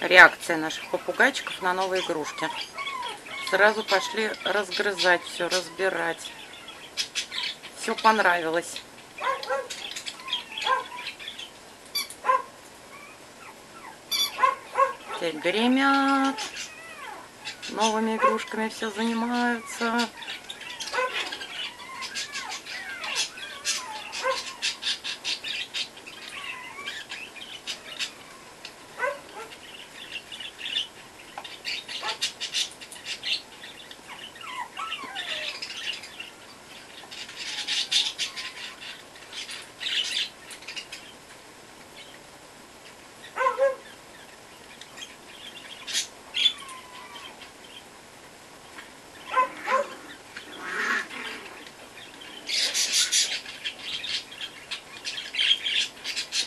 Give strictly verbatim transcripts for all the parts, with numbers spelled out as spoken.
Реакция наших попугайчиков на новые игрушки. Сразу пошли разгрызать все, разбирать. Все понравилось. Все гремят. Новыми игрушками все занимаются.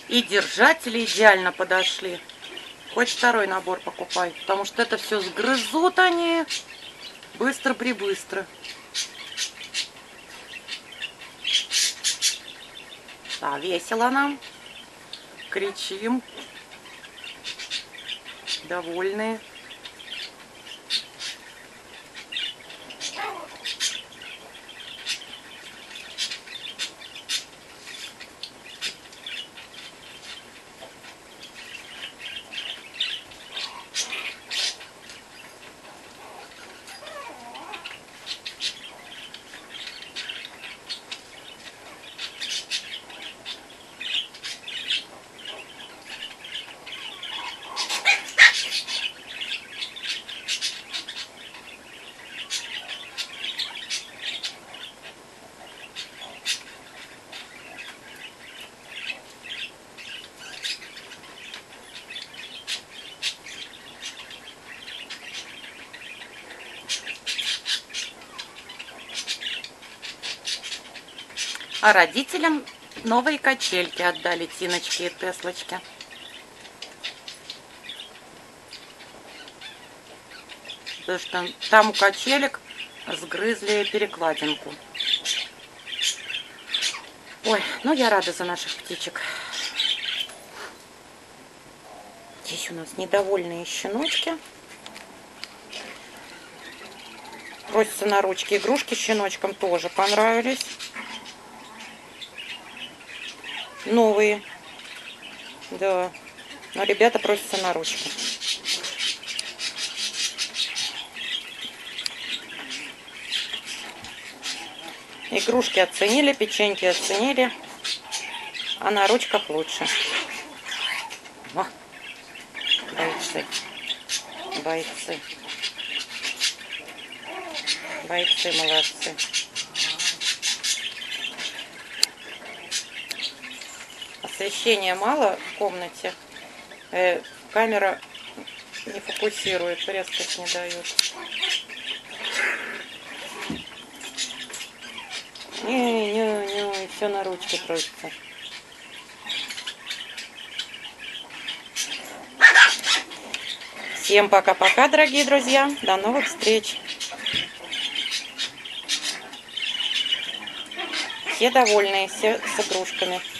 И держатели идеально подошли. Хоть второй набор покупай, потому что это все сгрызут они быстро-прибыстро. Да, весело нам. Кричим. Довольные. А родителям новые качельки отдали Тиночке и Теслочке. Потому что там у качелек сгрызли перекладинку. Ой, ну я рада за наших птичек. Здесь у нас недовольные щеночки. Просятся на ручки. Игрушки щеночкам тоже понравились. Новые, да, но ребята просятся на ручки. Игрушки оценили, печеньки оценили, а на ручках лучше. О, бойцы, бойцы, бойцы, молодцы. Освещения мало в комнате, э, камера не фокусирует, резкость не дает. Не, не, не, все на ручке просится. Всем пока-пока, дорогие друзья, до новых встреч. Все довольные, все с игрушками.